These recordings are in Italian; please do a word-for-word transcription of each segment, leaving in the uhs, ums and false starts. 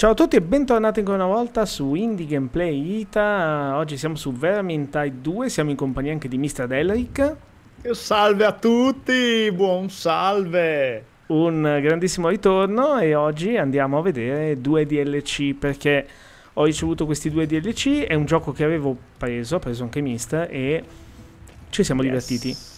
Ciao a tutti e bentornati ancora una volta su Indie Gameplay Ita. Oggi siamo su Vermintide due, siamo in compagnia anche di mister Daelric. Salve a tutti, buon salve! Un grandissimo ritorno e oggi andiamo a vedere due D L C perché ho ricevuto questi due D L C, è un gioco che avevo preso, ho preso anche mister e ci siamo yes. divertiti.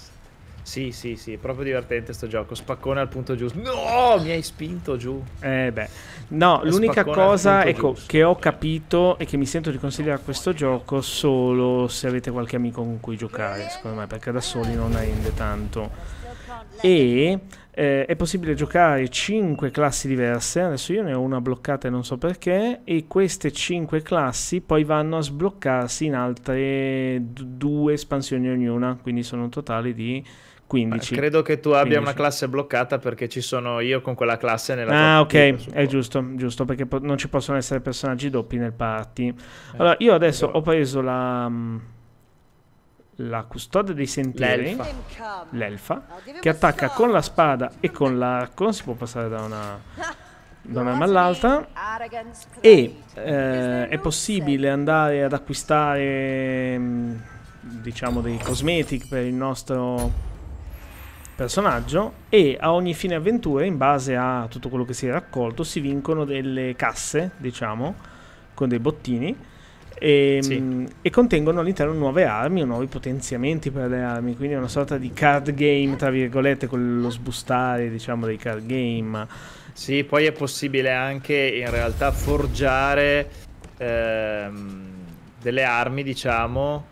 Sì, sì, sì, è proprio divertente sto gioco. Spaccone al punto giusto. No, mi hai spinto giù. Eh beh. No, l'unica cosa, ecco, giusto. che ho capito e che mi sento di consigliare questo gioco solo se avete qualche amico con cui giocare, secondo me, perché da soli non rende tanto. E eh, è possibile giocare cinque classi diverse. Adesso io ne ho una bloccata e non so perché. E queste cinque classi poi vanno a sbloccarsi in altre due espansioni ognuna. Quindi sono un totale di quindici. Ma credo che tu abbia quindici. Una classe bloccata perché ci sono io con quella classe nella Ah, ok, partita, è giusto, giusto, perché non ci possono essere personaggi doppi nel party. Eh, allora, io adesso però... ho preso la, la custode dei sentieri, l'elfa, che attacca con la spada e con l'arco, si può passare da una, da un'arma all'altra, e eh, è possibile andare ad acquistare, diciamo, dei cosmetic per il nostro... personaggio, e a ogni fine avventura, in base a tutto quello che si è raccolto, si vincono delle casse, diciamo, con dei bottini e, sì. e contengono all'interno nuove armi o nuovi potenziamenti per le armi, quindi è una sorta di card game tra virgolette, con lo sbustare, diciamo, dei card game. Sì, poi è possibile anche in realtà forgiare ehm, delle armi, diciamo,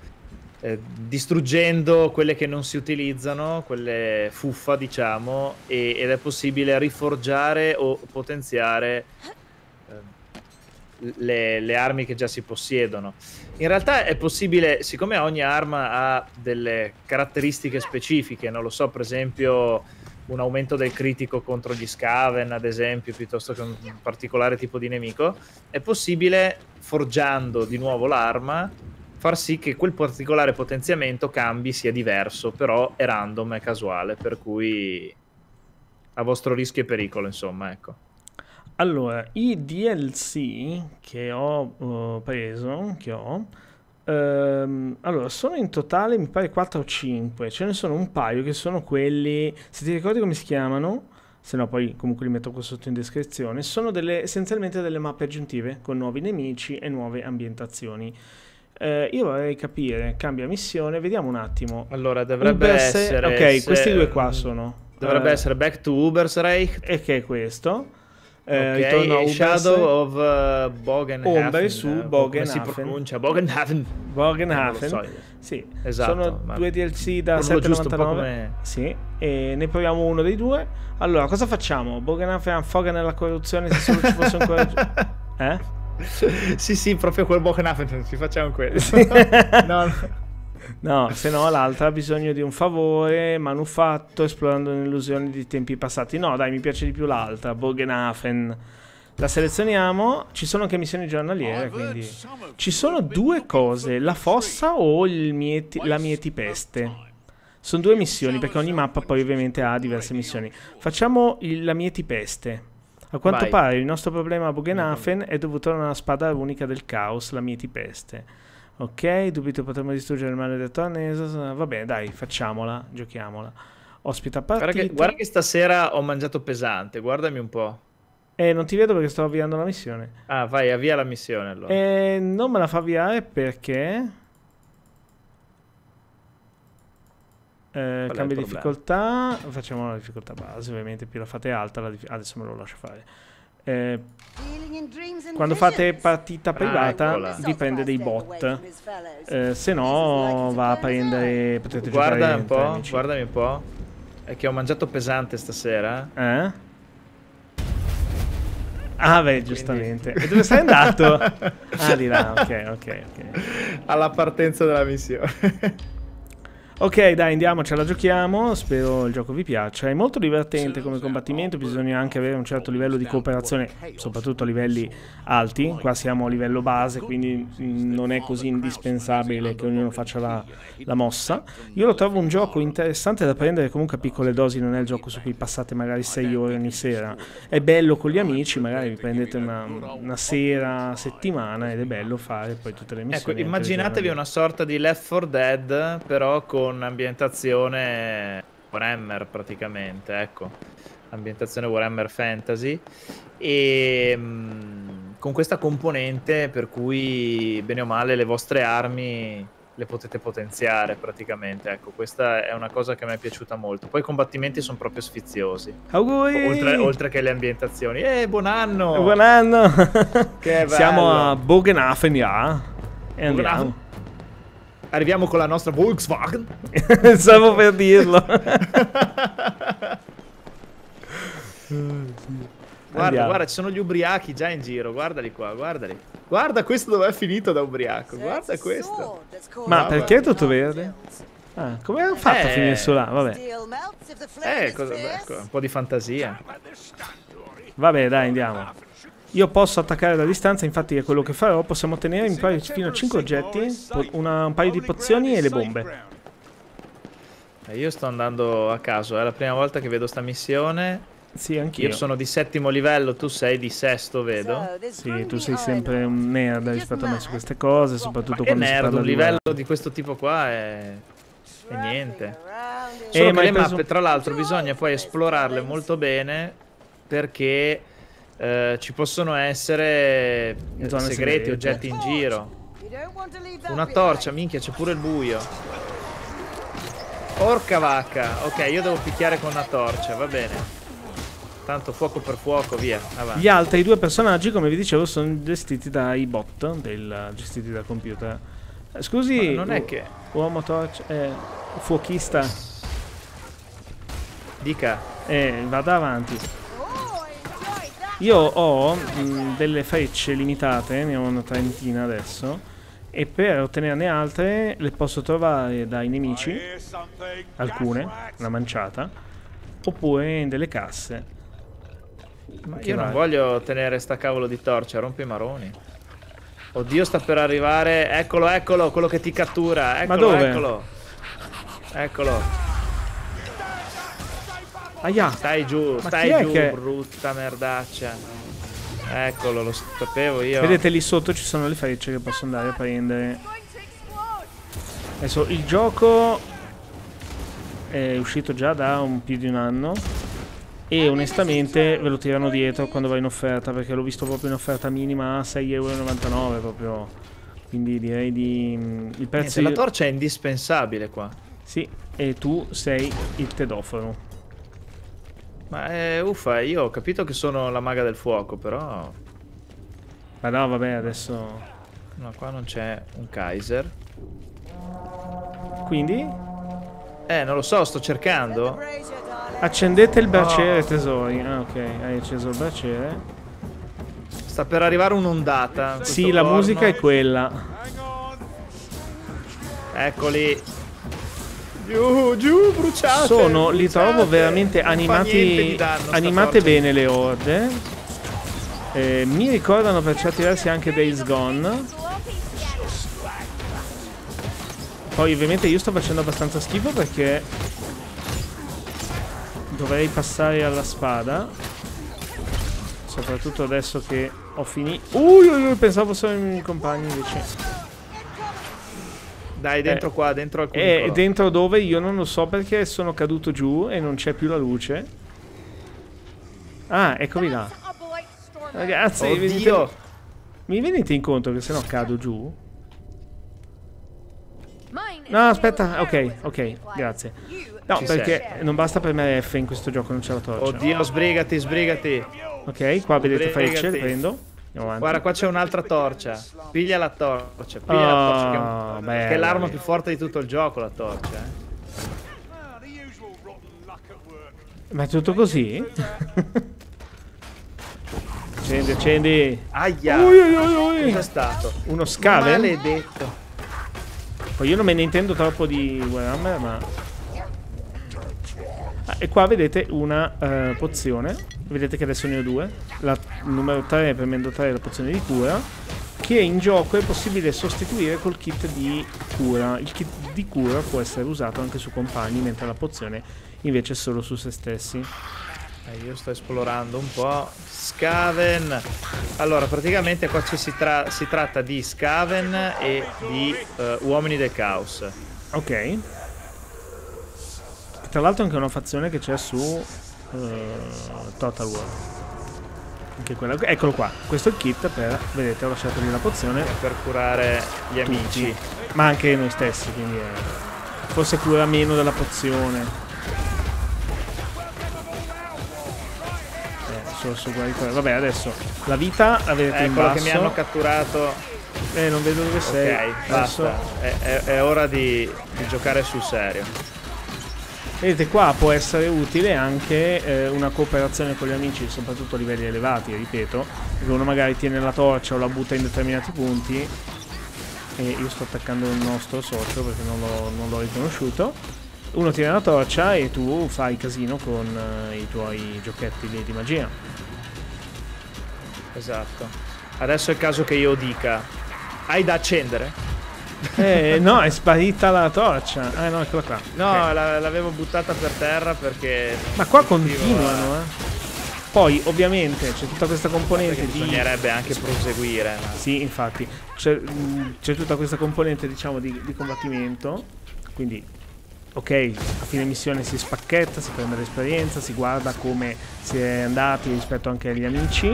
Eh, distruggendo quelle che non si utilizzano, quelle fuffa, diciamo, e, ed è possibile riforgiare o potenziare eh, le, le armi che già si possiedono. In realtà è possibile, siccome ogni arma ha delle caratteristiche specifiche, non lo so, per esempio un aumento del critico contro gli Skaven, ad esempio, piuttosto che un particolare tipo di nemico, è possibile, forgiando di nuovo l'arma, far sì che quel particolare potenziamento cambi, sia diverso, però è random, è casuale, per cui a vostro rischio e pericolo, insomma, ecco. Allora, i D L C che ho uh, preso, che ho, ehm, allora, sono in totale, mi pare, quattro o cinque, ce ne sono un paio che sono quelli, se ti ricordi come si chiamano, se no poi comunque li metto qua sotto in descrizione, sono delle, essenzialmente delle mappe aggiuntive, con nuovi nemici e nuove ambientazioni. Eh, io vorrei capire, cambia missione, vediamo un attimo. Allora, dovrebbe Ubers, essere... Ok, questi due qua sono. Dovrebbe eh, essere Back to Uber's Reich. E che è questo? Eh, okay, a Shadow of uh, Bogenhafen. Ombre su Bogenhafen. Come si pronuncia? Bogenhafen. Bogenhafen. Non lo so. Sì, esatto, sono due D L C da sette novantanove. Come... Sì, e ne proviamo uno dei due. Allora, cosa facciamo? Bogenhafen affoga nella corruzione, se solo ci fosse un coraggio... eh? Sì, sì, proprio quel Bogenhafen, ci facciamo quello. Sì. no, no. no, se no l'altra ha bisogno di un favore manufatto esplorando un'illusione di tempi passati. No, dai, mi piace di più l'altra, Bogenhafen. La selezioniamo, ci sono anche missioni giornaliere, quindi... Ci sono due cose, la fossa o il mieti, la mietipeste. Sono due missioni, perché ogni mappa poi ovviamente ha diverse missioni. Facciamo il, la mietipeste. A quanto Vai. pare il nostro problema a Bogenhafen è dovuto a una spada unica del caos, la mietipeste. Ok, dubito potremmo distruggere il male del torneso. Vabbè, dai, facciamola, giochiamola. Ospita partita. Guarda che, guarda che stasera ho mangiato pesante, guardami un po'. Eh, non ti vedo perché sto avviando la missione. Ah, vai, avvia la missione allora. Eh, non me la fa avviare perché... Eh, cambio difficoltà, facciamo la difficoltà base, ovviamente più la fate alta, la adesso me lo lascio fare. Eh, quando fate partita privata ah, vi prende dei bot, eh, se no va a prendere, potete Guarda giocare un po', amici. Guardami un po', è che ho mangiato pesante stasera. Eh? Ah beh, giustamente. Quindi... E dove sei andato? ah, di là, ok, ok, ok. Alla partenza della missione. Ok, dai, andiamo, ce la giochiamo. Spero il gioco vi piaccia. È molto divertente come combattimento. Bisogna anche avere un certo livello di cooperazione, soprattutto a livelli alti. Qua siamo a livello base, quindi non è così indispensabile che ognuno faccia la, la mossa. Io lo trovo un gioco interessante da prendere comunque a piccole dosi. Non è il gioco su cui passate magari sei ore ogni sera. È bello con gli amici, magari vi prendete una, una sera, settimana, ed è bello fare poi tutte le missioni. Ecco, immaginatevi una sorta di Left four Dead, però con ambientazione Warhammer praticamente, ecco, ambientazione Warhammer Fantasy, e mh, con questa componente per cui bene o male le vostre armi le potete potenziare praticamente, ecco, questa è una cosa che mi è piaciuta molto. Poi i combattimenti sono proprio sfiziosi, oltre, oltre che le ambientazioni. Eh, buon anno! Buon anno! Che siamo a Bogenhafen, ja, e andiamo. Arriviamo con la nostra Volkswagen. Stavo per dirlo. Guarda, guarda, ci sono gli ubriachi già in giro. Guardali qua, guardali. Guarda questo dove è finito da ubriaco. Guarda questo. Ma perché è tutto verde? Ah, come hanno fatto eh. a finire su là? Vabbè. Eh, cosa, beh, un po' di fantasia. Vabbè, dai, andiamo. Io posso attaccare da distanza, infatti è quello che farò. Possiamo ottenere in pari fino a cinque oggetti, una, un paio di pozioni e le bombe. Io sto andando a caso, è la prima volta che vedo sta missione. Sì, anch'io. Io sono di settimo livello, tu sei di sesto, vedo. Sì, tu sei sempre un nerd rispetto a me su queste cose, soprattutto quando si parla di... un livello di questo tipo qua è... è niente. Solo che le mappe, tra l'altro, bisogna poi esplorarle molto bene, perché... Uh, ci possono essere zone segreti, segrete. oggetti in giro. Una torcia, minchia, c'è pure il buio. Porca vacca. Ok, io devo picchiare con una torcia, va bene. Tanto fuoco per fuoco, via. Avanti. Gli altri due personaggi, come vi dicevo, sono gestiti dai bot, del, gestiti dal computer. Scusi, ma non è che... uomo torcia, eh, fuochista. Dica. Eh, vada avanti. Io ho mh, delle frecce limitate, ne ho una trentina adesso, e per ottenerne altre le posso trovare dai nemici, alcune, una manciata, oppure in delle casse. Ma io non voglio tenere sta cavolo di torcia, rompi i maroni. Oddio, sta per arrivare, eccolo, eccolo, quello che ti cattura, eccolo. Ma dove? Eccolo, eccolo. Aia. Stai giù, ma stai giù, che... brutta merdaccia. Eccolo, lo sapevo io. Vedete lì sotto ci sono le frecce che posso andare a prendere. Adesso il gioco è uscito già da un, più di un anno, e onestamente ve lo tirano dietro quando va in offerta, perché l'ho visto proprio in offerta minima a sei e novantanove euro proprio. Quindi direi di... il prezzo... eh, la torcia è indispensabile qua. Sì, e tu sei il tedoforo. Ma eh, uffa, io ho capito che sono la maga del fuoco, però... ma no, vabbè, adesso... no, qua non c'è un Kaiser. Quindi? Eh, non lo so, sto cercando. Accendete il braciere, oh. tesori. Ah, ok, hai acceso il braciere. Sta per arrivare un'ondata. Sì, la porno. musica è quella. Eccoli. Giù, giù, bruciate. Sono, li bruciate, trovo veramente animati. Danno, animate bene le orde. Eh, mi ricordano per certi versi anche Days Gone. Poi ovviamente io sto facendo abbastanza schifo perché dovrei passare alla spada. Soprattutto adesso che ho finito. Ui, ui, ui, pensavo solo ai miei compagni invece. Dai, dentro eh, qua, dentro al cunicolo. Eh, dentro dove? Io non lo so perché sono caduto giù e non c'è più la luce. Ah, eccomi là. Ragazzi, Oddio. Venite... mi venite incontro che sennò cado giù? No, aspetta, ok, ok, grazie. No, Ci perché sei. non basta premere F in questo gioco, non c'è la torcia. Oddio, sbrigati, sbrigati. Ok, qua vedete frecce, le prendo. Guarda, qua c'è un'altra torcia. Piglia la torcia, piglia oh, la torcia. Che, beh, che è l'arma più forte di tutto il gioco, la torcia. Eh. Ma è tutto così? Accendi, accendi. Aia! Ui, ui, ui. Cosa è stato? Uno Skaven? Maledetto. Poi io non me ne intendo troppo di Warhammer, ma... Ah, e qua vedete una uh, pozione. Vedete che adesso ne ho due. La numero tre, premendo tre, è la pozione di cura, che in gioco è possibile sostituire col kit di cura. Il kit di cura può essere usato anche su compagni, mentre la pozione invece è solo su se stessi. Eh, io sto esplorando un po'. Skaven. Allora, praticamente qua ci si, tra si tratta di Skaven e di uh, Uomini del Caos. Ok. Tra l'altro è anche una fazione che c'è su uh, Total War. Anche quella... Eccolo qua. Questo è il kit per... Vedete, ho lasciato lì la pozione. Per curare gli amici. Tutti. Ma anche noi stessi, quindi... È... Forse cura meno della pozione. Vabbè, adesso la vita la vedete eh, in basso. Che mi hanno catturato. Eh, non vedo dove sei. Ok, adesso... basta. È, è, è ora di, di giocare sul serio. Vedete, qua può essere utile anche eh, una cooperazione con gli amici, soprattutto a livelli elevati, ripeto. Perché uno magari tiene la torcia o la butta in determinati punti. E io sto attaccando il nostro socio perché non l'ho riconosciuto. Uno tiene la torcia e tu fai casino con eh, i tuoi giochetti lì di magia. Esatto. Adesso è il caso che io dica: hai da accendere? Eh no, è sparita la torcia. Ah no, eccola qua. No, okay. L'avevo buttata per terra perché... Ma qua continuano, la... eh. Poi ovviamente c'è tutta questa componente di... Bisognerebbe anche proseguire. Ma... Sì, infatti. C'è tutta questa componente, diciamo, di, di combattimento. Quindi... Ok, a fine missione si spacchetta, si prende l'esperienza, si guarda come si è andati rispetto anche agli amici,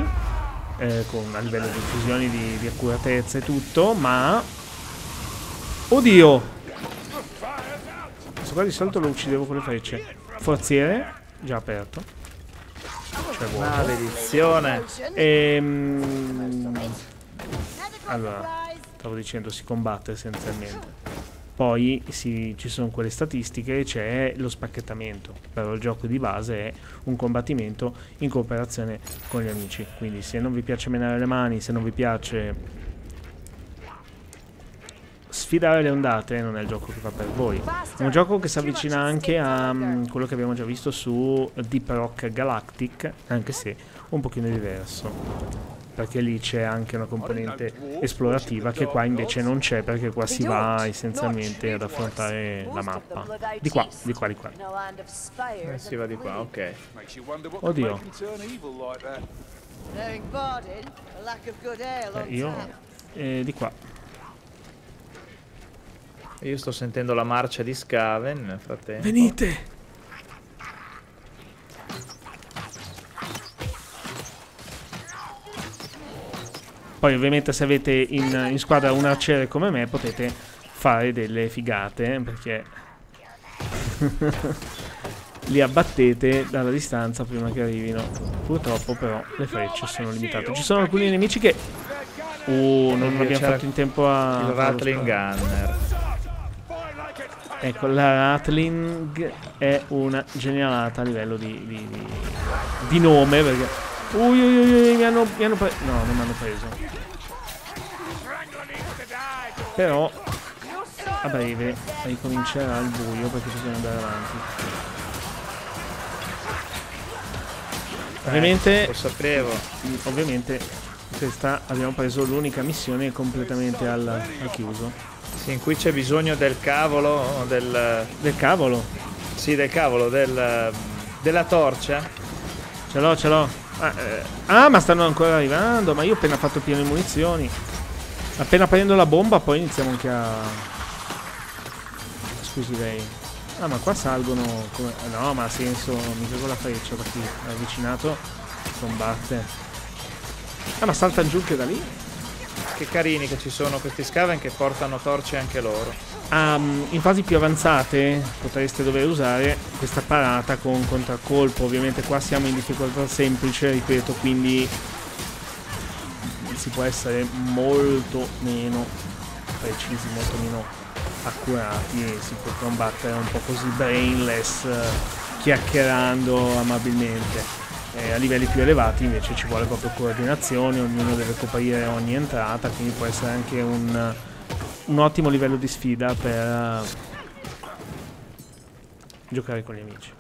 eh, con a livello di fusioni, di, di accuratezza e tutto, ma... Oddio! Questo qua di solito lo uccidevo con le frecce. Forziere, già aperto. C'è vuoto. Maledizione! Ehm... Allora, stavo dicendo, si combatte essenzialmente. Poi sì, ci sono quelle statistiche, c'è lo spacchettamento, però il gioco di base è un combattimento in cooperazione con gli amici. Quindi se non vi piace menare le mani, se non vi piace sfidare le ondate, non è il gioco che fa per voi. È un gioco che si avvicina anche a um, quello che abbiamo già visto su Deep Rock Galactic, anche se un pochino diverso. Perché lì c'è anche una componente esplorativa che qua invece non c'è, perché qua si va essenzialmente ad affrontare la mappa. Di qua, di qua, di qua. Eh, si va di qua, ok. Oddio. Eh, io... Eh, di qua. Io sto sentendo la marcia di Skaven nel frattempo. Venite! Poi ovviamente se avete in, in squadra un arciere come me potete fare delle figate, perché li abbattete dalla distanza prima che arrivino. Purtroppo però le frecce sono limitate. Ci sono alcuni nemici che... Uh, non abbiamo fatto in tempo a... Il Rattling Gunner. Ecco, la Rattling è una genialata a livello di, di, di, di nome, perché... Ui, ui, ui, mi hanno, mi hanno preso. No, non mi hanno preso. Però a breve ricomincerà il buio, perché bisogna andare avanti. Eh, ovviamente lo sapevo. Ovviamente questa abbiamo preso l'unica missione completamente al, al chiuso. Sì, in cui c'è bisogno del cavolo del. Del cavolo? Sì, del cavolo, del. Della torcia. Ce l'ho, ce l'ho. Ah, eh. ah, ma stanno ancora arrivando. Ma io ho appena fatto pieno di munizioni. Appena prendo la bomba, poi iniziamo anche a... Scusi lei. Ah, ma qua salgono come... No, ma ha senso. Mi pego la freccia da chi è avvicinato. Combatte. Ah, ma saltano giù anche da lì. Che carini che ci sono questi Skaven, che portano torce anche loro. um, In fasi più avanzate potreste dover usare questa parata con contraccolpo. Ovviamente qua siamo in difficoltà semplice, ripeto, quindi si può essere molto meno precisi, molto meno accurati, e si può combattere un po' così brainless, chiacchierando amabilmente. Eh, a livelli più elevati invece ci vuole proprio coordinazione, ognuno deve coprire ogni entrata, quindi può essere anche un, un ottimo livello di sfida per giocare con gli amici.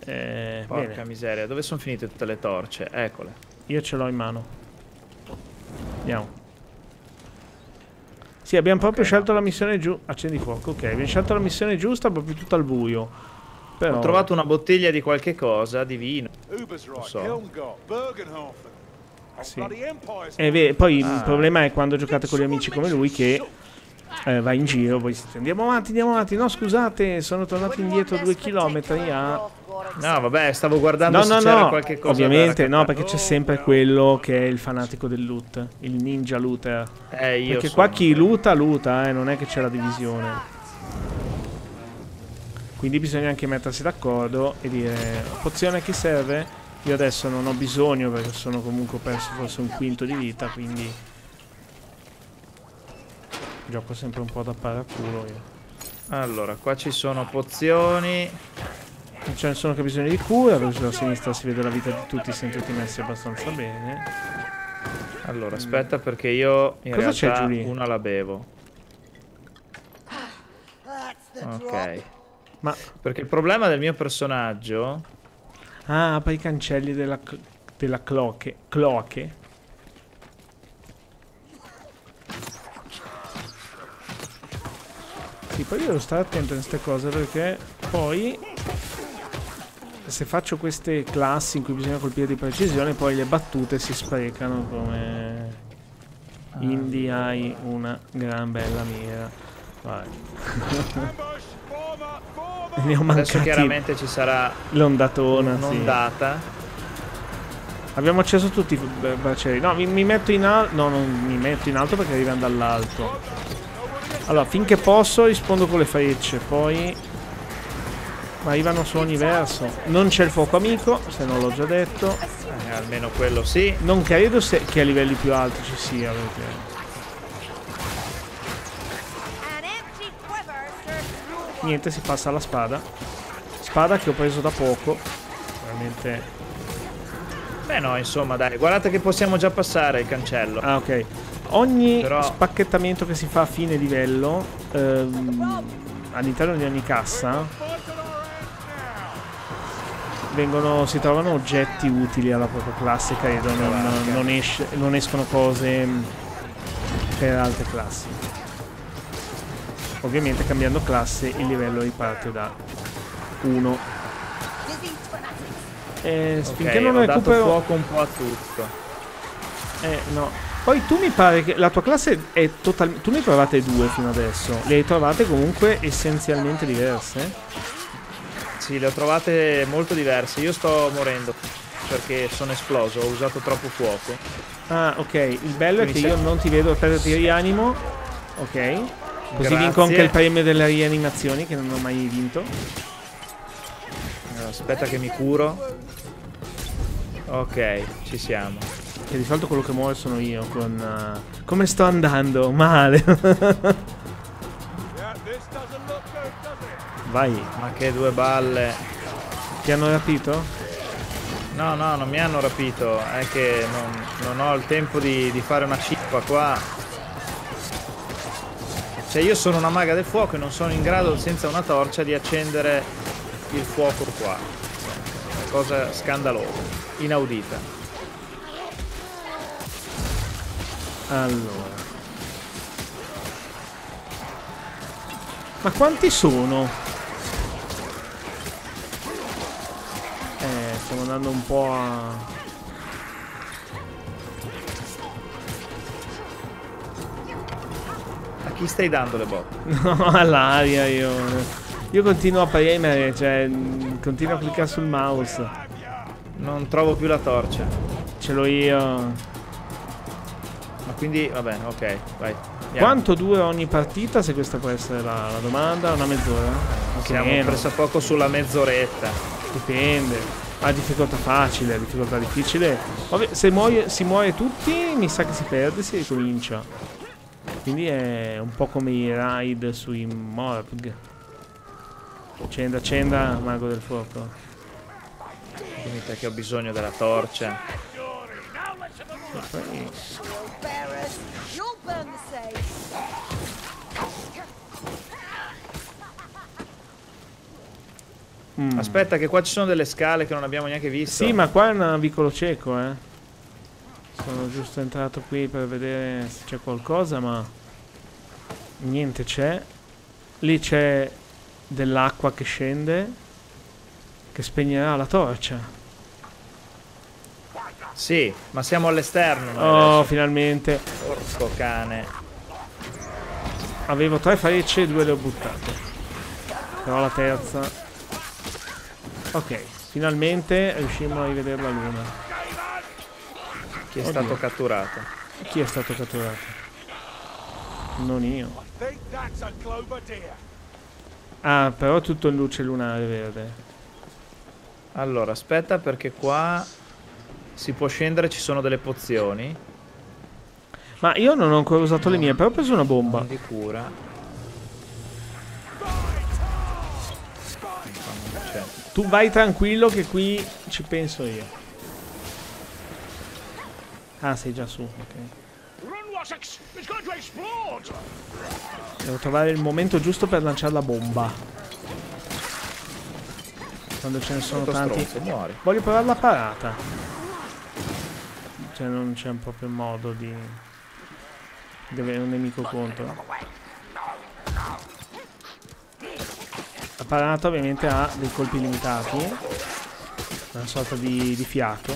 Eh, Porca bene. miseria, dove sono finite tutte le torce? Eccole. Io ce l'ho in mano. Andiamo. Sì, abbiamo proprio okay, scelto no. la missione giù. Accendi fuoco, ok. Abbiamo scelto la missione giusta, proprio tutto al buio. Però... Ho trovato una bottiglia di qualche cosa di vino. Non so. Helmgart, Bogenhafen. Sì. E poi ah. il problema è quando giocate con gli amici come lui che eh, va in giro, voi siete, andiamo avanti, andiamo avanti, no scusate, sono tornato indietro due chilometri a... No vabbè, stavo guardando no, se no, c'era no. qualche cosa. Ovviamente no, perché c'è sempre quello che è il fanatico del loot, il ninja looter. Eh, io perché sono. qua chi luta, luta, eh, non è che c'è la divisione. Quindi bisogna anche mettersi d'accordo e dire, pozione che serve? Io adesso non ho bisogno perché sono comunque perso forse un quinto di vita, quindi gioco sempre un po' da paraculo io. Allora, qua ci sono pozioni. Non c'è nessuno che ha bisogno di cura, perché sulla sinistra si vede la vita di tutti, siete tutti messi abbastanza bene. Allora, aspetta perché io in Cosa realtà una la bevo. Ok. Ma perché il problema del mio personaggio... Ah, per i cancelli della, della cloche. Cloche. Sì, poi io devo stare attento a queste cose perché poi se faccio queste classi in cui bisogna colpire di precisione, poi le battute si sprecano come... Ah, Indie hai una gran bella mira. Vai. Ne ho Adesso chiaramente ci sarà l'ondatona. Un'ondata. Sì. Abbiamo acceso tutti i bracieri. No, mi, mi metto in alto. No, non mi metto in alto perché arrivano dall'alto. Allora, finché posso rispondo con le frecce. Poi arrivano su ogni verso. Non c'è il fuoco amico, se non l'ho già detto. Eh, almeno quello sì. Non credo se... che a livelli più alti ci sia. Perché... Niente, si passa alla spada. Spada che ho preso da poco. Veramente. Beh no, insomma, dai. Guardate che possiamo già passare il cancello. Ah, ok. Ogni Però... spacchettamento che si fa a fine livello, ehm, all'interno di ogni cassa, vengono, si trovano oggetti utili alla propria classe, credo. Non, non, es non escono cose per altre classi. Ovviamente cambiando classe il livello riparte da uno. E finché okay, non ho recupero... dato fuoco un po' a tutto. Eh no. Poi tu mi pare che la tua classe è totalmente... Tu ne hai provate due fino adesso. Le hai trovate comunque essenzialmente diverse? Sì, le ho trovate molto diverse. Io sto morendo perché sono esploso, ho usato troppo fuoco. Ah ok, il bello Quindi è che io non ti vedo, perderti sì. rianimo. Ok. Così Grazie. vinco anche il premio delle rianimazioni che non ho mai vinto. Aspetta che mi curo. Ok, ci siamo. Che di solito quello che muore sono io con... Uh, come sto andando? Male. Vai. Ma che due balle. Ti hanno rapito? No, no, non mi hanno rapito. È che non, non ho il tempo di, di fare una cippa qua. Cioè io sono una maga del fuoco e non sono in grado senza una torcia di accendere il fuoco qua. Una cosa scandalosa, inaudita. Allora. Ma quanti sono? Eh, stiamo andando un po' a... Chi stai dando le botte? No, all'aria io. Io continuo a premere, cioè continuo a cliccare sul mouse. Non trovo più la torcia. Ce l'ho io. Ma quindi, vabbè, ok, vai. Andiamo. Quanto dura ogni partita? Se questa può essere la, la domanda, una mezz'ora? Okay, siamo presso poco sulla mezz'oretta. Dipende. A difficoltà facile, a difficoltà difficile. Vabbè, se muoio, si muore tutti, mi sa che si perde, si ricomincia. Quindi è un po' come i raid sui morg. Accenda, accenda, mago del fuoco. Quindi perché ho bisogno della torcia. Poi... Mm. Aspetta che qua ci sono delle scale che non abbiamo neanche visto. Sì, ma qua è un vicolo cieco, eh. Sono giusto entrato qui per vedere se c'è qualcosa, ma niente c'è. Lì c'è dell'acqua che scende, che spegnerà la torcia. Sì, ma siamo all'esterno. Oh, adesso. Finalmente. Porco cane. Avevo tre frecce e due le ho buttate. Però la terza... Ok, finalmente riusciamo a rivedere la luna. Chi è Oddio. stato catturato? Chi è stato catturato? Non io. Ah, però tutto in luce lunare verde. Allora, aspetta perché qua si può scendere, ci sono delle pozioni. Ma io non ho ancora usato le mie, però ho preso una bomba. Non di cura. Tu vai tranquillo che qui ci penso io. Ah, sei già su, ok. Devo trovare il momento giusto per lanciare la bomba. Quando ce ne sono tanti. Voglio provare la parata. Cioè non c'è proprio modo di... di avere un nemico contro. La parata ovviamente ha dei colpi limitati, una sorta di, di fiato.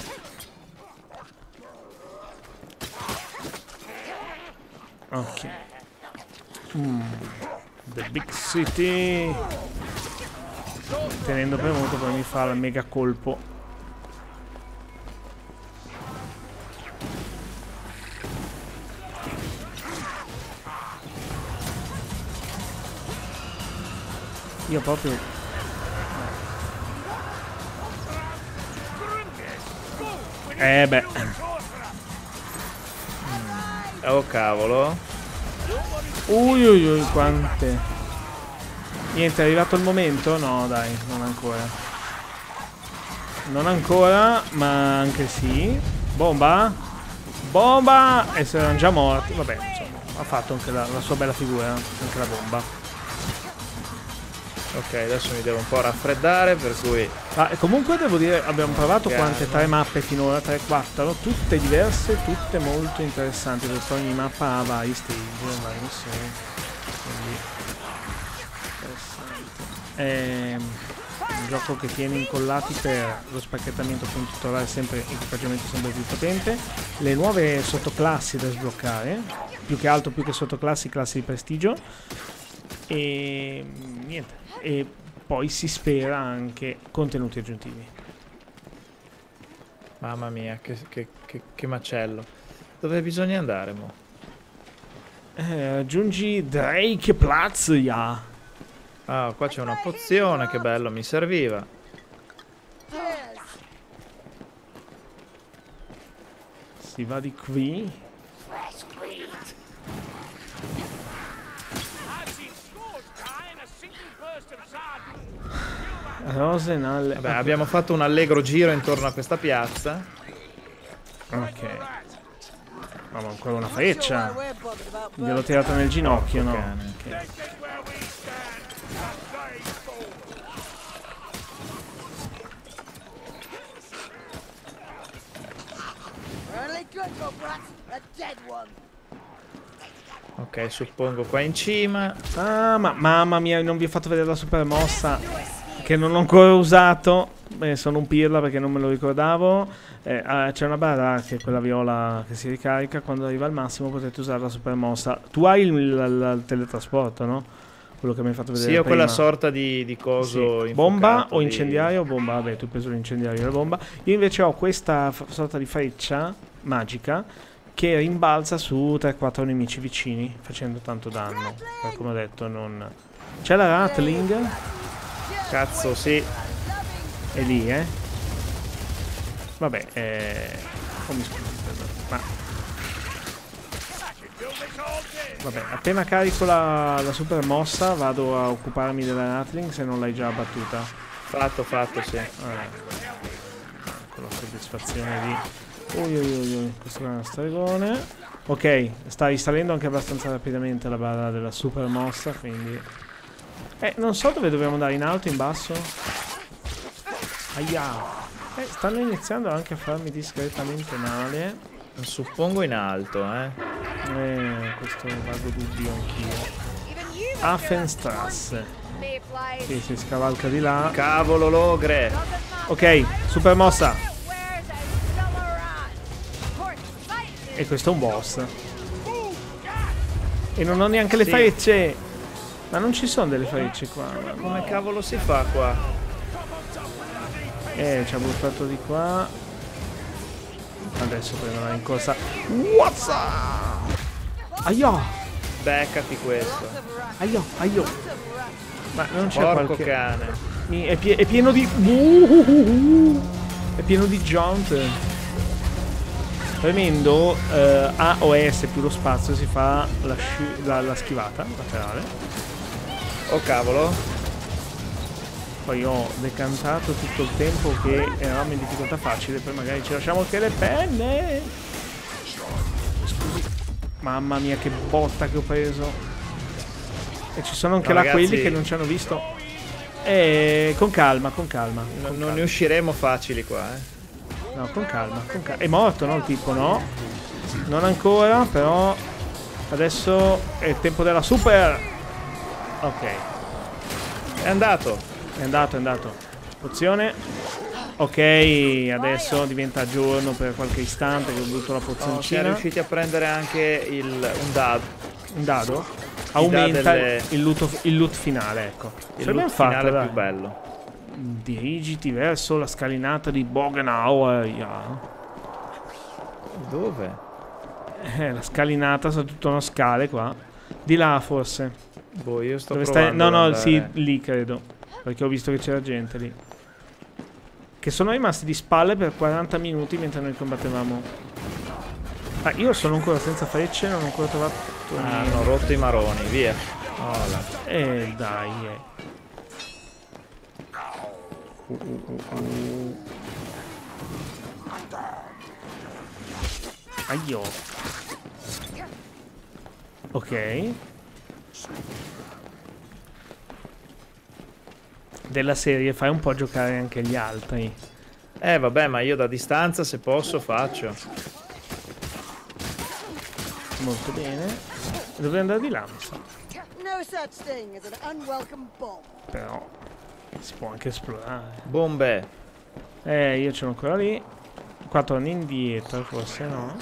Ok. Mm. The Big City. Tenendo premuto poi mi fa il mega colpo. Io proprio... Eh beh. Oh cavolo. Ui ui ui quante. Niente, è arrivato il momento? No dai, non ancora. Non ancora, ma anche sì. Bomba. Bomba. E se erano già morti. Vabbè, insomma, ha fatto anche la, la sua bella figura. Anche la bomba. Ok, adesso mi devo un po' raffreddare, per cui... Ah, comunque devo dire, abbiamo provato okay, quante no? tre mappe finora, tre quattro, tutte diverse, tutte molto interessanti, perché ogni mappa ha vari stage, vari missioni, quindi... Interessante. È un gioco che tiene incollati per lo spacchettamento, appunto, trovare sempre equipaggiamento sempre più potente, le nuove sottoclassi da sbloccare, più che altro, più che sottoclassi, classi di prestigio, e... niente. E poi si spera anche contenuti aggiuntivi. Mamma mia, che, che, che, che macello. Dove bisogna andare, mo? Eh, aggiungi Drake Plaza. Ah, qua c'è una pozione, che bello, mi serviva. Si va di qui. Rosenal. Vabbè, abbiamo fatto un allegro giro intorno a questa piazza. Ok. Ma ancora una freccia. Gliel'ho tirata nel ginocchio, no? Okay. Ok, suppongo qua in cima. Ah, ma mamma mia, non vi ho fatto vedere la super mossa. Che non ho ancora usato, eh, sono un pirla perché non me lo ricordavo. Eh, ah, c'è una barra che è quella viola che si ricarica. Quando arriva al massimo potete usare la super mossa. Tu hai il, il, il teletrasporto, no? Quello che mi hai fatto vedere. Sì, ho prima. Quella sorta di, di coso. Sì. Bomba o incendiario? Di... Bomba, vabbè, tu hai preso l'incendiario e la bomba. Io invece ho questa sorta di freccia magica che rimbalza su tre quattro nemici vicini, facendo tanto danno. Ma come ho detto, non. C'è la Rattling. Cazzo, sì. E lì, eh. Vabbè, eh... Oh, mi scusi, ma... Vabbè, appena carico la, la super mossa vado a occuparmi della Rattling se non l'hai già battuta. Fatto, fatto, sì. Allora. Con la soddisfazione di... Ui, ui, ui, ui. Questo è uno stregone. Ok, sta risalendo anche abbastanza rapidamente la barra della super mossa, quindi... Eh, non so dove dobbiamo andare, in alto, in basso? Aia. Eh, stanno iniziando anche a farmi discretamente male. Suppongo in alto, eh. Eh, questo è un vago dubbio anch'io. Affenstrasse. Sì, si scavalca di là. Cavolo, l'ogre. Ok, super mossa. E questo è un boss. E non ho neanche le sì. frecce. Ma non ci sono delle frecce qua. Ma come cavolo si fa qua? Eh, ci ha buttato di qua. Adesso prendo la rincorsa. Whatsa! Aio! Beccati questo. Aio, aio. Ma non c'è qualche... cane. Mi... È, pie... è pieno di... È pieno di jaunt. Premendo eh, A o S più lo spazio si fa la, sci... la, la schivata laterale. Oh cavolo. Poi ho decantato tutto il tempo che eravamo in difficoltà facile, poi magari ci lasciamo anche le penne. Scusi. Mamma mia che botta che ho preso. E ci sono anche no, là ragazzi, quelli che non ci hanno visto. E con calma, con calma. Con non calma. Ne usciremo facili qua, eh. No, con calma, con calma. È morto, no? Il tipo, no? Non ancora, però adesso è il tempo della super. Ok. È andato. È andato, è andato. Pozione. Ok, adesso diventa giorno per qualche istante che ho voluto la pozioncina. Siamo riusciti a prendere anche il, un dado. Un dado? Aumenta delle... il, loot, il loot finale, ecco. Il loot fatto, finale dai. Più bello. Dirigiti verso la scalinata di Bogenhauer. Yeah. Dove? Eh, la scalinata, sono tutte uno scale qua. Di là forse. Boh, io sto Dove provando. Stai... No, no, sì, lì credo. Perché ho visto che c'era gente lì. Che sono rimasti di spalle per quaranta minuti mentre noi combattevamo. Ah, io sono ancora senza frecce, non ho ancora trovato... Ah, hanno rotto i maroni, via. Oh, eh, dai. Eh. Uh, uh, uh, uh. Aio. Ok. Della serie fai un po' giocare anche gli altri. Eh vabbè, ma io da distanza se posso faccio. Molto bene. Dovrei andare di là, mi sa. Però si può anche esplorare. Bombe. Eh, io ce l'ho ancora lì. Qua torni indietro, forse no.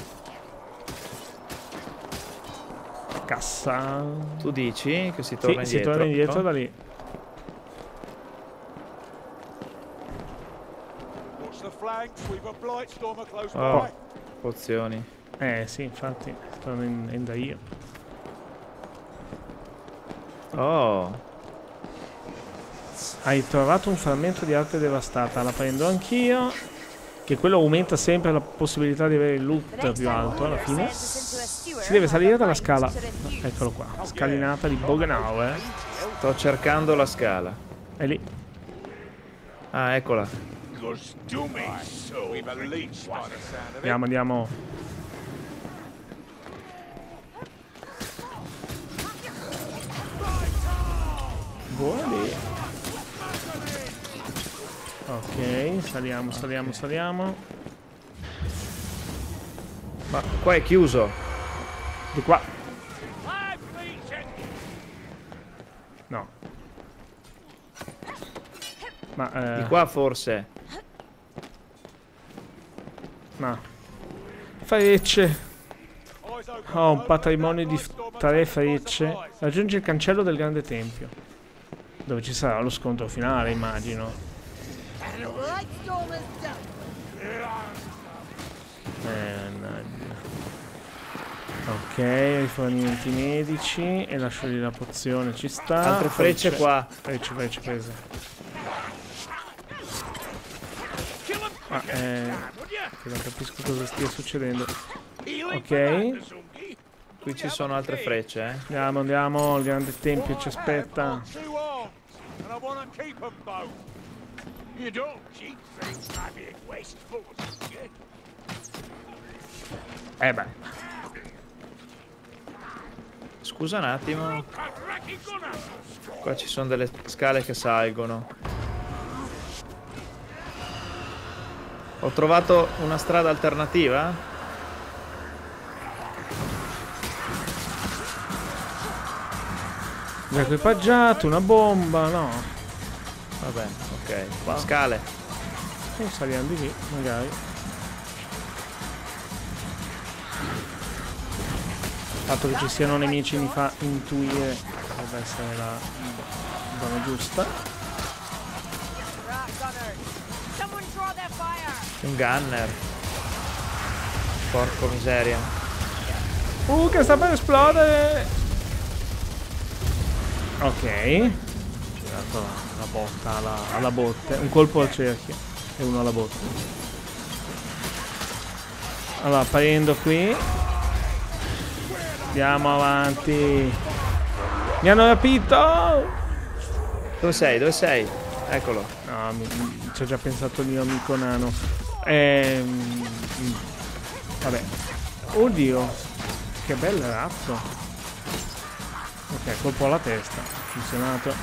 Cassa. Tu dici che si torna sì, indietro? Sì, si torna indietro da lì. Oh, pozioni. Eh sì, infatti, stanno in, in da io. Oh. Hai trovato un frammento di arte devastata, la prendo anch'io. Che quello aumenta sempre la possibilità di avere il loot più alto alla fine. Si deve salire dalla scala. Eccolo qua, scalinata di Bogenhauer. Sto cercando la scala. È lì. Ah, eccola. Andiamo, andiamo. Buoni. Ok, saliamo, saliamo, saliamo. Ma qua è chiuso. Di qua. No. Ma eh... di qua forse. Ma frecce. Ho un patrimonio di tre frecce. Raggiunge il cancello del grande tempio, dove ci sarà lo scontro finale, immagino. Ok, rifornimenti medici. E lascio lì la pozione, ci sta. Altre frecce, frecce qua. Frecce, frecce prese. Ah, eh... non capisco cosa stia succedendo. Ok. Qui ci sono altre frecce, eh. Andiamo, andiamo. Il grande tempio ci aspetta. Eh beh. Scusa un attimo. Qua ci sono delle scale che salgono. Ho trovato una strada alternativa? Un equipaggiato, una bomba, no. Va bene, ok. Qua. Scale. E saliamo di lì, magari. Il fatto che ci siano nemici mi fa intuire che dovrebbe essere la zona giusta. Un gunner. Porco miseria. Uh, che sta per esplodere. Ok. Ho tirato la botta alla, alla botte. Un colpo al cerchio e uno alla botte. Allora, parendo qui. Andiamo avanti. Mi hanno rapito. Dove sei? Dove sei? Eccolo. No, ci ho già pensato il mio amico nano. Ehm, vabbè. Oddio, che bel ratto. Ok, colpo alla testa. Funzionato.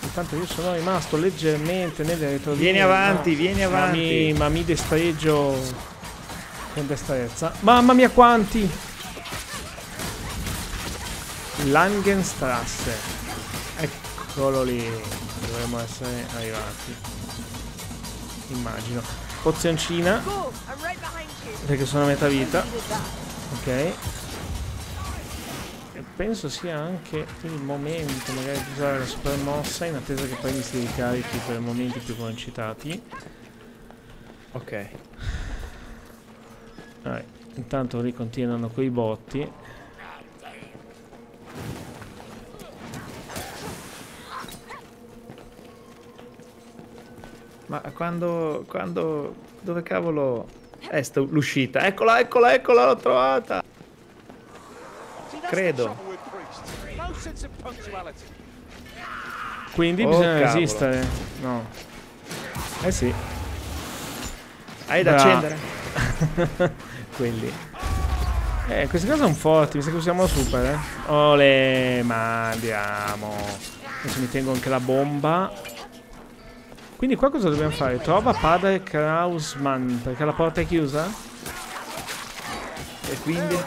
Intanto io sono rimasto leggermente nel retrolinea. Vieni avanti, no, vieni avanti. Ma mi, ma mi destreggio con destrezza. Mamma mia quanti! Langenstrasse. Eccolo lì. Dovremmo essere arrivati. Immagino. Pozioncina. Perché sono a metà vita. Ok. E penso sia anche il momento magari di usare la supermossa in attesa che poi mi si ricarichi per momenti più concitati. Ok. Allora, intanto lì continuano quei botti. Ma quando, quando, dove cavolo è l'uscita? Eccola, eccola, eccola, l'ho trovata! Credo. Quindi oh, bisogna cavolo. resistere. No. Eh sì. Hai da, da. accendere? Quelli. Eh, in questo caso sono forti, mi sa che usiamo super, eh. Ole, ma andiamo. Adesso mi tengo anche la bomba. Quindi qua cosa dobbiamo fare? Trova padre Kraussmann, perché la porta è chiusa? E quindi?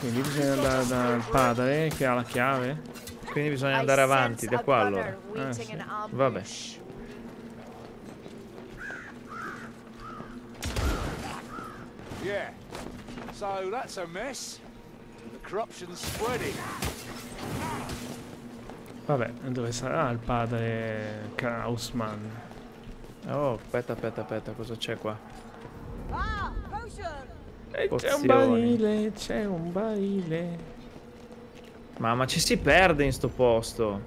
Quindi bisogna andare dal padre che ha la chiave? Quindi bisogna andare avanti, da qua allora. Ah, sì. Vabbè. Yeah. So that's a mess. The corruption's spreading. Vabbè, dove sarà il padre Kraussmann? Oh, aspetta, aspetta, aspetta, cosa c'è qua? Ah, c'è un barile, c'è un barile. Mamma, ci si perde in sto posto.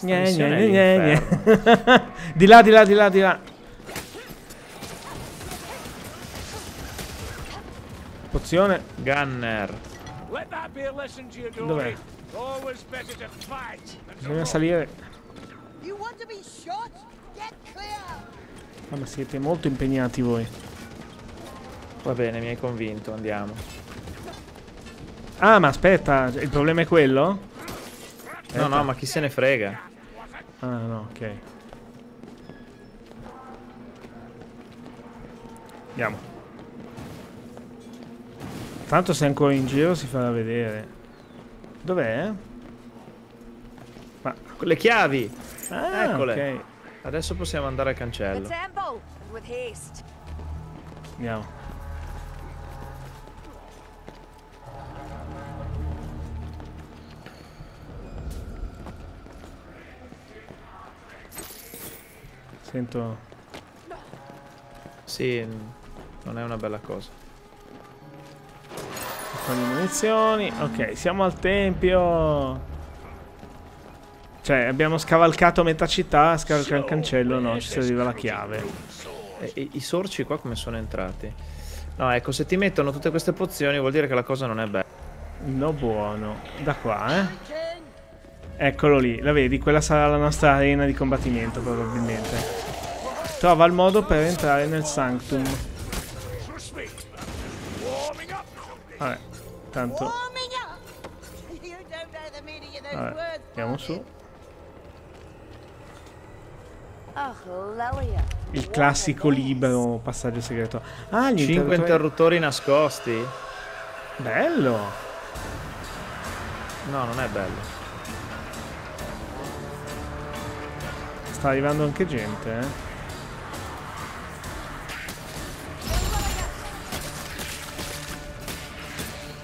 Gne, gne, gne, gne. Di là, di là, di là, di là. Pozione Gunner. Dov'è? Bisogna salire. Ma siete molto impegnati voi. Va bene, mi hai convinto, andiamo. Ah, ma aspetta, il problema è quello? Aspetta. No, no, ma chi se ne frega. Ah, no, ok. Andiamo. Tanto se è ancora in giro si farà vedere. Dov'è? Ma le chiavi! Ah, eccole! Okay. Adesso possiamo andare al cancello. Andiamo. Sento. Sì, non è una bella cosa. Con le munizioni. Ok, siamo al tempio. Cioè, abbiamo scavalcato metà città. Scavalcato il cancello. No, ci serviva la chiave. E, i, I sorci qua come sono entrati? No, ecco, se ti mettono tutte queste pozioni vuol dire che la cosa non è bella. No buono. Da qua, eh. Eccolo lì. La vedi? Quella sarà la nostra arena di combattimento, probabilmente. Trova il modo per entrare nel Sanctum. Vabbè. Tanto Vabbè, andiamo su. Il classico libro passaggio segreto. Ah, gli cinque interruttori... interruttori nascosti. Bello. No, non è bello. Sta arrivando anche gente, eh.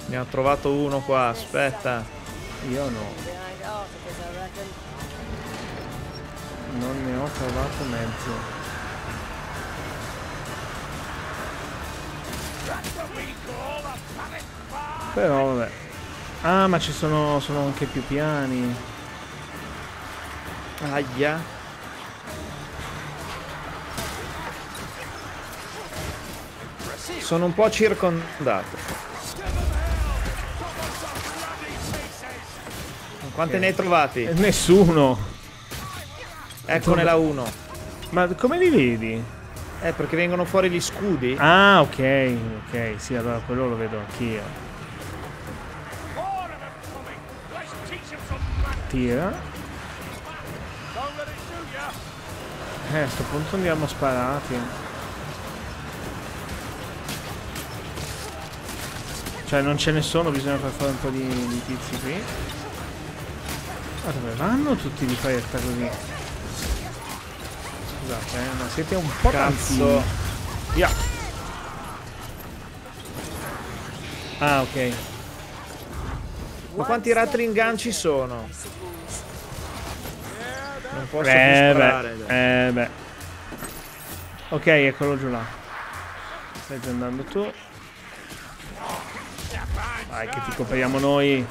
Ne ho trovato uno qua, aspetta. Io no. Non ne ho trovato mezzo. Però vabbè. Ah, ma ci sono, sono anche più piani. Aia. Sono un po' circondato. Quante okay. ne hai trovati? Nessuno. Eccone la uno. Ma come li vedi? Eh, perché vengono fuori gli scudi. Ah, ok, ok. Sì, allora quello lo vedo anch'io. Tira. Eh, a sto punto andiamo sparati. Cioè, non ce ne sono, bisogna far fare un po' di, di tizi qui. Ma dove vanno tutti di fretta così? Scusate, eh, ma siete un po' cazzo. Via. Ah, ok. Ma quanti rattringanci sono? Non posso più sparare. Eh beh. Ok, eccolo giù là. Stai già andando tu. Vai che ti copriamo noi.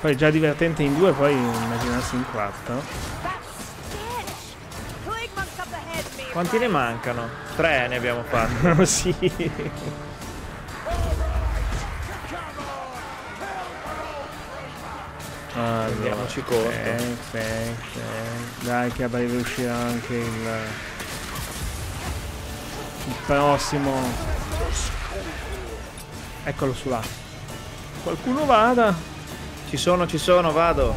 Poi già divertente in due, poi immaginarsi in quattro. Quanti ne mancano? Tre ne abbiamo fatto. Sì. Allora, andiamoci corto. Okay, okay, okay. Dai che a breve uscirà anche il... il prossimo. Eccolo su là. Qualcuno vada. Ci sono, ci sono, vado.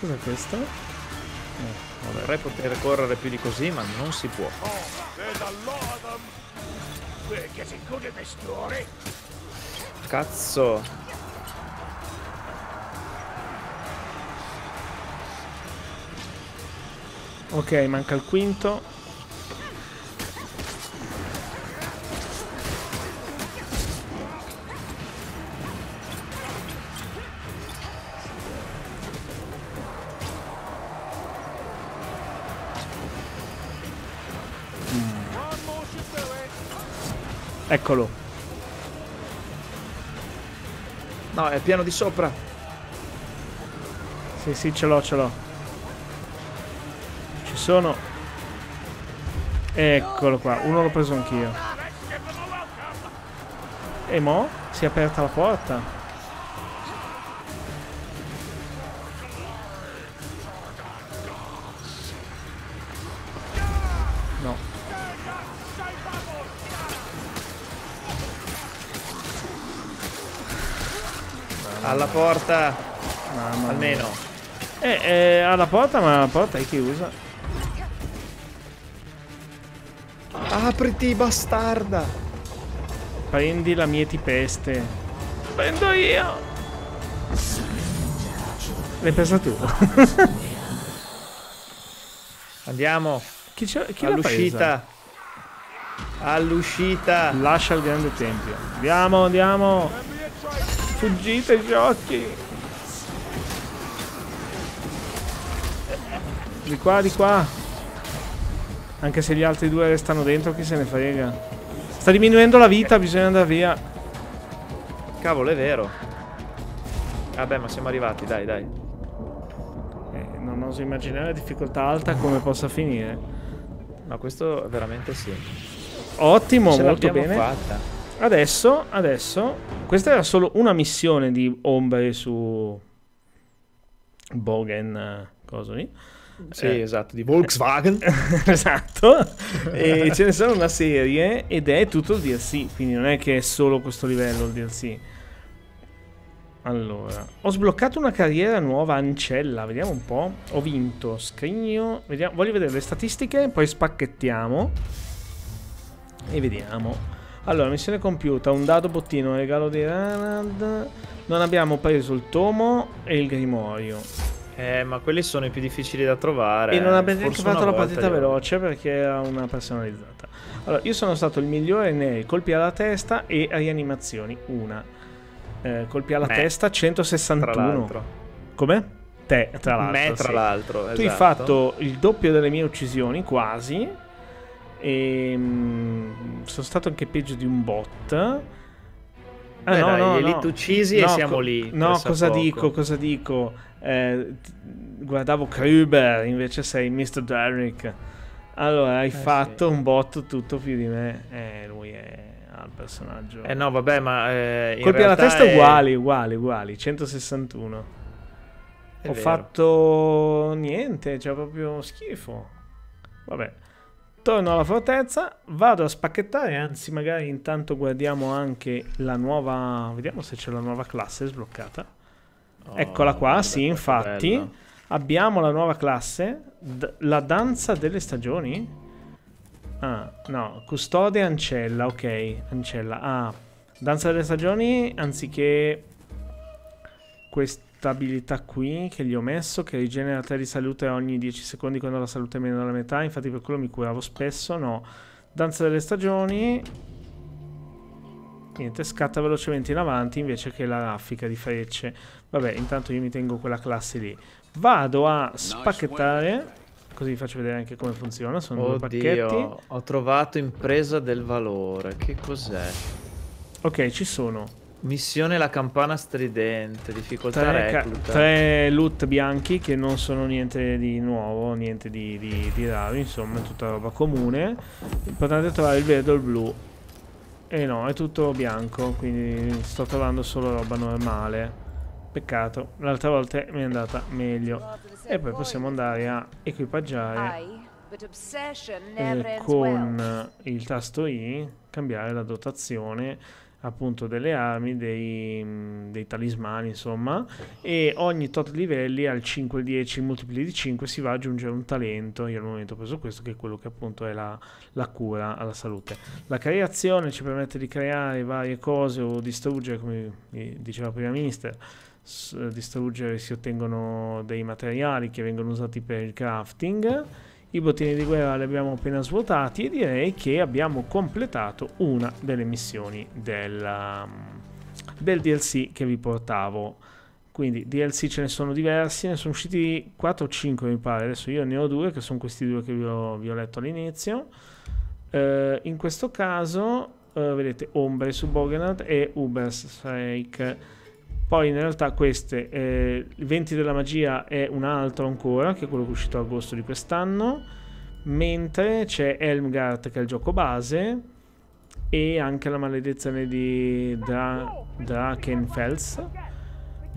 Cos'è questo? Eh, vorrei poter correre più di così, ma non si può. Cazzo. Ok, manca il quinto. Eccolo. No, è piano di sopra. Sì, sì, ce l'ho, ce l'ho. Ci sono. Eccolo qua, uno l'ho preso anch'io. E mo? Si è aperta la porta. No. Alla porta. Mamma almeno. Eh, eh, alla porta, ma la porta è chiusa. Apriti, bastarda. Prendi la mieti peste. Prendo io. L'hai presa tu. Andiamo. Chi, chi all'uscita. All'uscita. Lascia il grande tempio. Andiamo, andiamo. Fuggite, giochi! Di qua, di qua! Anche se gli altri due restano dentro, chi se ne frega? Sta diminuendo la vita, bisogna andare via. Cavolo, è vero. Vabbè, ma siamo arrivati, dai, dai. Eh, non oso immaginare la difficoltà alta come possa finire. No, questo veramente sì. Ottimo, ce molto bene. Fatta. Adesso, adesso, questa era solo una missione di ombre su Bogen, cosa lì? Sì, eh. esatto, di Volkswagen. Esatto, e ce ne sono una serie ed è tutto il D L C, quindi non è che è solo questo livello il D L C. Allora, ho sbloccato una carriera nuova, ancella, vediamo un po'. Ho vinto, scrigno, vediamo, voglio vedere le statistiche, poi spacchettiamo e vediamo. Allora, missione compiuta, un dado bottino, regalo di Ranad. Non abbiamo preso il tomo e il grimorio. Eh, ma quelli sono i più difficili da trovare. E non abbiamo neanche fatto la partita veloce perché era una personalizzata. Allora, io sono stato il migliore nei colpi alla testa e rianimazioni, una. Eh, colpi alla eh, testa centosessantuno. Come? Te, tra l'altro. Me, tra l'altro, sì. Esatto. Tu hai fatto il doppio delle mie uccisioni, quasi. E, mh, sono stato anche peggio di un bot. Ah, Beh, no, dai, no, gli no. uccisi no, e siamo lì. No, cosa poco. dico? Cosa dico? Eh, guardavo Kruber, invece sei mister Daelric. Allora, hai eh, fatto sì. un bot tutto più di me. Eh, lui è... al personaggio. Eh no, vabbè, ma eh, colpi alla testa è... uguali, uguali, uguali, centosessantuno. È Ho vero. fatto niente, cioè proprio schifo. Vabbè. Torno alla fortezza, vado a spacchettare, anzi magari intanto guardiamo anche la nuova, vediamo se c'è la nuova classe sbloccata. Oh, Eccola qua, sì, infatti. Bello. Abbiamo la nuova classe, la danza delle stagioni. Ah, no, custode ancella, ok, ancella. Ah, danza delle stagioni, anziché questa abilità qui che gli ho messo, che rigenera tre di salute ogni dieci secondi quando la salute è meno della metà, infatti per quello mi curavo spesso, no. Danza delle stagioni, niente, scatta velocemente in avanti invece che la raffica di frecce. Vabbè, intanto io mi tengo quella classe lì. Vado a spacchettare... Così vi faccio vedere anche come funziona. Sono Oddio, due pacchetti. Ho trovato impresa del valore. Che cos'è? Ok, ci sono. Missione la campana stridente. Difficoltà tre, recluta. Tre loot bianchi che non sono niente di nuovo, niente di, di, di raro. Insomma, è tutta roba comune. L'importante è trovare il verde o il blu. E no, è tutto bianco. Quindi sto trovando solo roba normale. Peccato, l'altra volta mi è andata meglio. E poi possiamo andare a equipaggiare eh, con il tasto I, cambiare la dotazione appunto delle armi, dei, dei talismani insomma, e ogni tot livelli al cinque dieci multipli di cinque si va ad aggiungere un talento. Io al momento ho preso questo che è quello che appunto è la, la cura alla salute. La creazione ci permette di creare varie cose o distruggere, come diceva prima Mister, distruggere si ottengono dei materiali che vengono usati per il crafting. I bottini di guerra li abbiamo appena svuotati e direi che abbiamo completato una delle missioni del, del D L C che vi portavo. Quindi D L C ce ne sono diversi, ne sono usciti quattro o cinque mi pare, adesso io ne ho due che sono questi due che vi ho, vi ho letto all'inizio. Eh, in questo caso eh, vedete Ombre su Bogenhafen e Uberstreich. Poi in realtà queste, eh, il venti della magia è un altro ancora, che è quello che è uscito a agosto di quest'anno, mentre c'è Helmgart che è il gioco base, e anche la maledizione di Dra Drakenfels.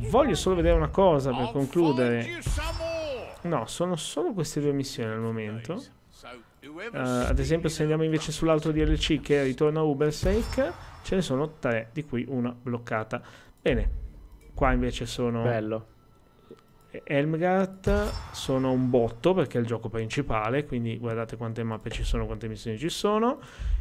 Voglio solo vedere una cosa per concludere. No, sono solo queste due missioni al momento. Uh, ad esempio se andiamo invece sull'altro D L C che ritorna a Ubershake, ce ne sono tre, di cui una bloccata. Bene. Qua invece sono Bello. Helmgart, sono un botto perché è il gioco principale, quindi guardate quante mappe ci sono, quante missioni ci sono,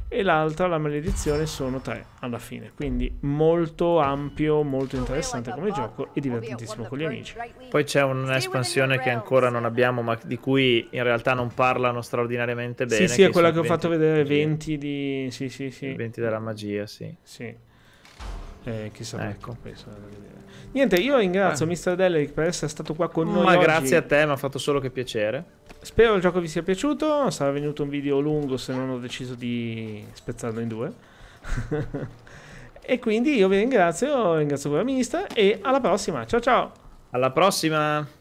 e l'altra, la maledizione, sono tre alla fine, quindi molto ampio, molto interessante come gioco e divertentissimo con gli amici. Poi c'è un'espansione che ancora non abbiamo ma di cui in realtà non parlano straordinariamente bene. Sì, sì, è quella che ho fatto vedere, venti di... Sì, sì, sì. venti della magia, sì. Sì. Eh, chissà, ecco. Penso, niente, io ringrazio eh. mister Daelric per essere stato qua con noi. Ma oggi. Grazie a te, mi ha fatto solo che piacere. Spero il gioco vi sia piaciuto. Sarà venuto un video lungo se non ho deciso di spezzarlo in due. E quindi io vi ringrazio, ringrazio voi mister, e alla prossima. Ciao ciao. Alla prossima.